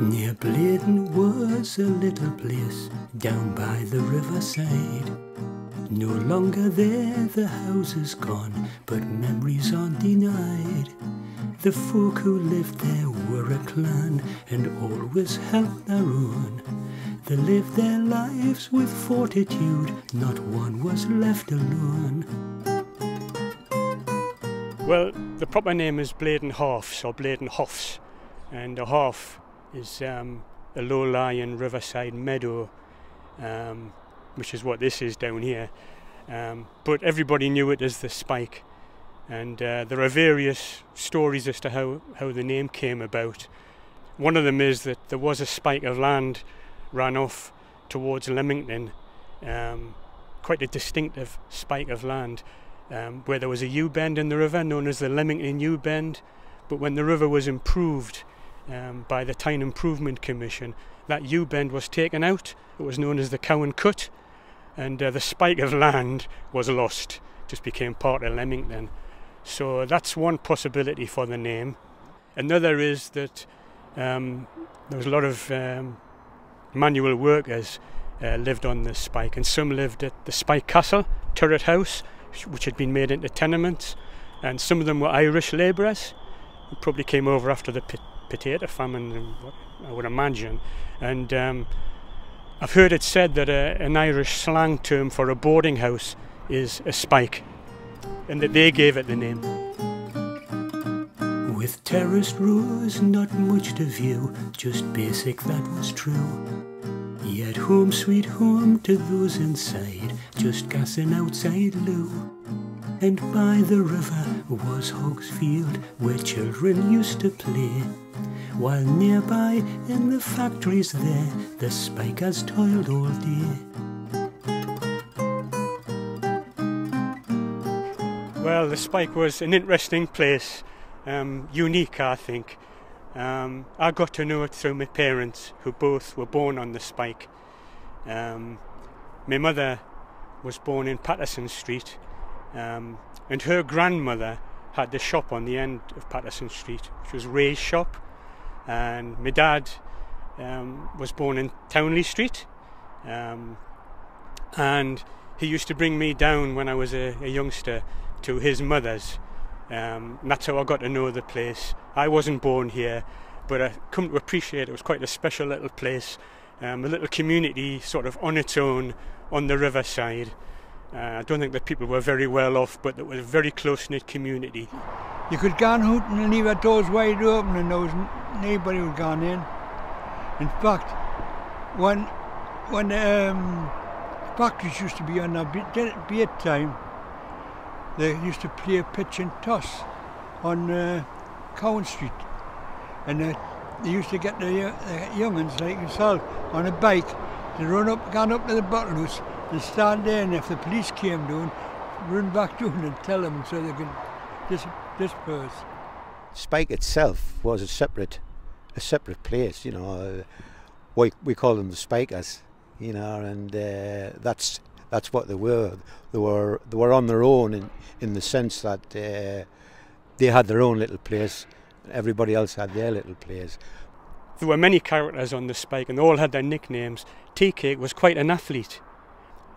Near Blaydon was a little place down by the riverside. No longer there, the house is gone, but memories aren't denied. The folk who lived there were a clan and always held their own. They lived their lives with fortitude, not one was left alone. Well, the proper name is Blaydon Haughs or Blaydon Haughs, and the Haughs is a low-lying riverside meadow, which is what this is down here. But everybody knew it as the Spike, and there are various stories as to how the name came about. One of them is that there was a spike of land ran off towards Lemington, quite a distinctive spike of land, where there was a U-bend in the river known as the Lemington U-bend. But when the river was improved by the Tyne Improvement Commission, that U-bend was taken out. It was known as the Cowan Cut, and the spike of land was lost, just became part of Lemington. So that's one possibility for the name. Another is that there was a lot of manual workers lived on the spike, and some lived at the Spike Castle turret house, which had been made into tenements, and some of them were Irish labourers who probably came over after the potato famine, I would imagine. And I've heard it said that an Irish slang term for a boarding house is a spike, and that they gave it the name. With terraced rows, not much to view, just basic, that was true. Yet home sweet home to those inside, just gas and outside loo. And by the river was Hogsfield, where children used to play, while nearby in the factories there the spikers toiled all day. Well, the Spike was an interesting place, unique I think. I got to know it through my parents, who both were born on the Spike. My mother was born in Paterson Street, and her grandmother had the shop on the end of Paterson Street, which was Ray's Shop. And my dad was born in Townley Street, and he used to bring me down when I was a youngster to his mother's. That's how I got to know the place. I wasn't born here, but I come to appreciate it was quite a special little place, a little community sort of on its own on the riverside. I don't think the people were very well off, but it was a very close-knit community. You could go on hunting and leave our doors wide open, and there wasn't anybody would gone in. In fact, when factories used to be on their bait time, they used to play a pitch and toss on Cowan Street, and they used to get the young'uns like yourself on a bike to gone up to the bottle house and stand there, and if the police came down, run back down and tell them so they could disperse. Spike itself was a separate place, you know. We call them the Spikers, you know, and that's. That's what they were. They were on their own in the sense that they had their own little place. Everybody else had their little place. There were many characters on the Spike, and they all had their nicknames. Teacake was quite an athlete,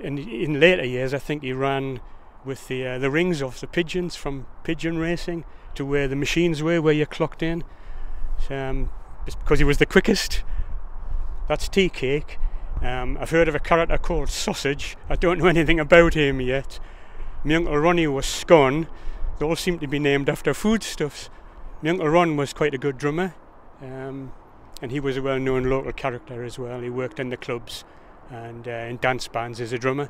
and in later years, I think he ran with the rings off the pigeons from pigeon racing to where the machines were, where you clocked in. It's because he was the quickest. That's Teacake. I've heard of a character called Sausage. I don't know anything about him yet. My Uncle Ronnie was Scone. They all seem to be named after foodstuffs. My Uncle Ron was quite a good drummer, and he was a well-known local character as well. He worked in the clubs and in dance bands as a drummer.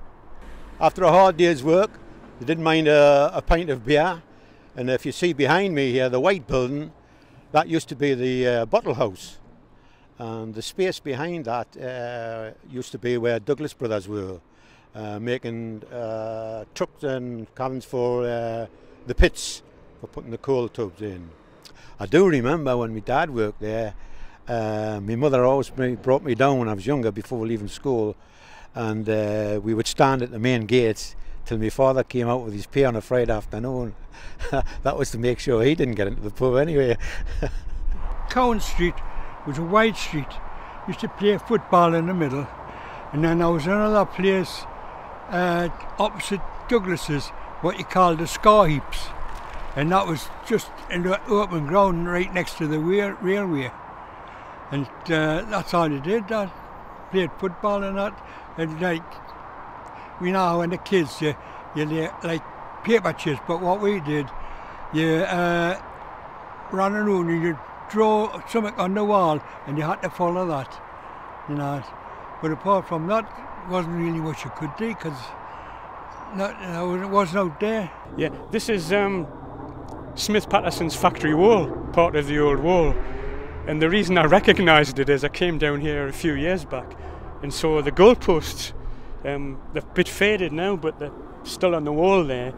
After a hard day's work, they didn't mind a pint of beer, and if you see behind me here, the white building, that used to be the bottle house. And the space behind that used to be where Douglas Brothers were, making trucks and cans for the pits, for putting the coal tubs in. I do remember when my dad worked there, my mother always brought me down when I was younger, before leaving school, and we would stand at the main gates till my father came out with his pay on a Friday afternoon. That was to make sure he didn't get into the pub anyway. Cowan Street was a wide street. Used to play football in the middle, and then there was another place opposite Douglas's, what you call the scar heaps, and that was just in the open ground right next to the railway, and that's all they did. That played football and that, and like we now when the kids you lay, like paper chase, but what we did, you ran around and you draw something on the wall and you had to follow that, you know. But apart from that, wasn't really what you could do because it wasn't out there. Yeah, this is Smith Patterson's factory wall, part of the old wall. And the reason I recognised it is I came down here a few years back and saw the goalposts. They're a bit faded now, but they're still on the wall there.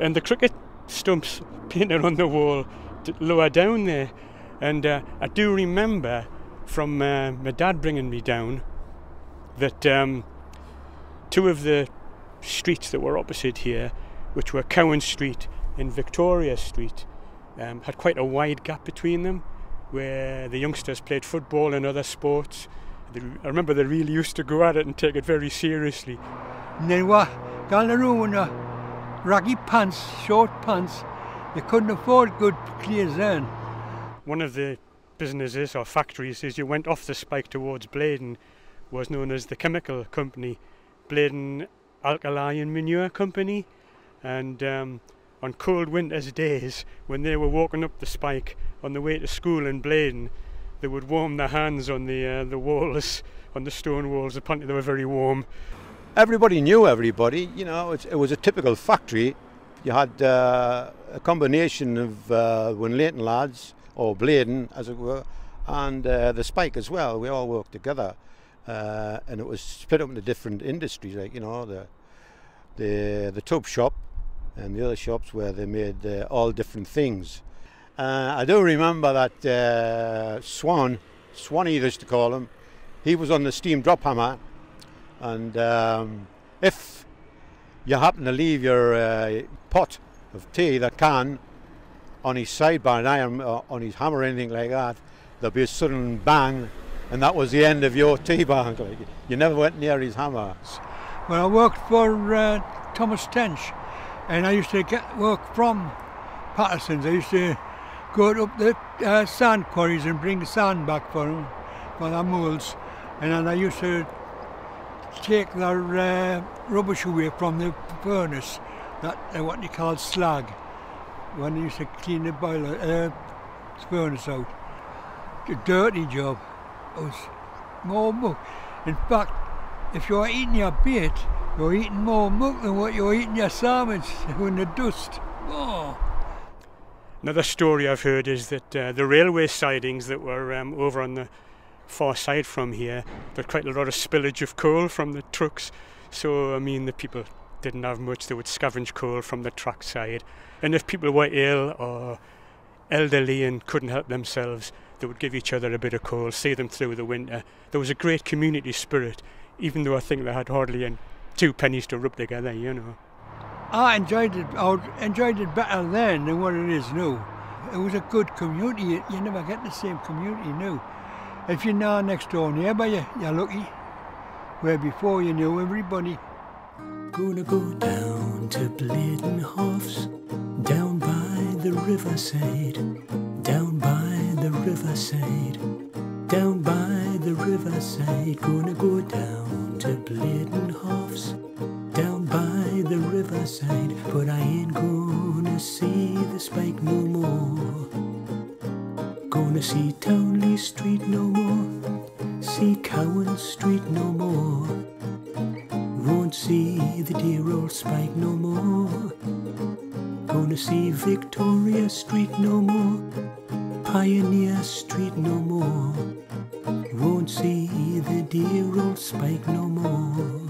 And the cricket stumps painted on the wall lower down there. And I do remember from my dad bringing me down that two of the streets that were opposite here, which were Cowan Street and Victoria Street, had quite a wide gap between them, where the youngsters played football and other sports. I remember they really used to go at it and take it very seriously. And they were down the road in raggy pants, short pants. They couldn't afford good clothes then. One of the businesses or factories as you went off the Spike towards Blaydon was known as the chemical company, Blaydon Alkali and Manure Company, and on cold winter's days when they were walking up the Spike on the way to school in Blaydon, they would warm their hands on the walls, on the stone walls. Apparently they were very warm. Everybody knew everybody, you know. It was a typical factory. You had a combination of Winlaton lads, or Blaydon as it were, and the Spike as well. We all worked together. And it was split up into different industries, like, you know, the tub shop and the other shops where they made all different things. I do remember that Swanee they used to call him, he was on the steam drop hammer, and if you happen to leave your pot of tea, the can, on his side by an iron, on his hammer or anything like that, there'd be a sudden bang. And that was the end of your tea bag. You never went near his hammer. Well, I worked for Thomas Tench, and I used to get work from Patterson's. I used to go up the sand quarries and bring the sand back for them, for their moulds. And then I used to take their rubbish away from the furnace, that what they called slag, when they used to clean the boiler, furnace out. A dirty job. It was more muck. In fact, if you're eating your bait, you're eating more muck than what you're eating your sandwich in the dust. Oh. Another story I've heard is that the railway sidings that were over on the far side from here, there's quite a lot of spillage of coal from the trucks. So, I mean, the people didn't have much. They would scavenge coal from the track side. And if people were ill or elderly and couldn't help themselves, they would give each other a bit of coal, see them through the winter. There was a great community spirit, even though I think they had hardly 2 pennies to rub together, you know. I enjoyed it better then than what it is now. It was a good community. You never get the same community now. If you're now next door neighbour, you're lucky. Where before you knew everybody. Gonna go down to Blaydon Haughs, down by the riverside, down by the riverside, down by the riverside. Gonna go down to Blaydon Haughs, down by the riverside. But I ain't gonna see the Spike no more. Gonna see Townley Street no more, see Cowan Street no more. Won't see the dear old Spike no more. Gonna see Victoria Street no more, Pioneer Street no more. Won't see the dear old Spike no more.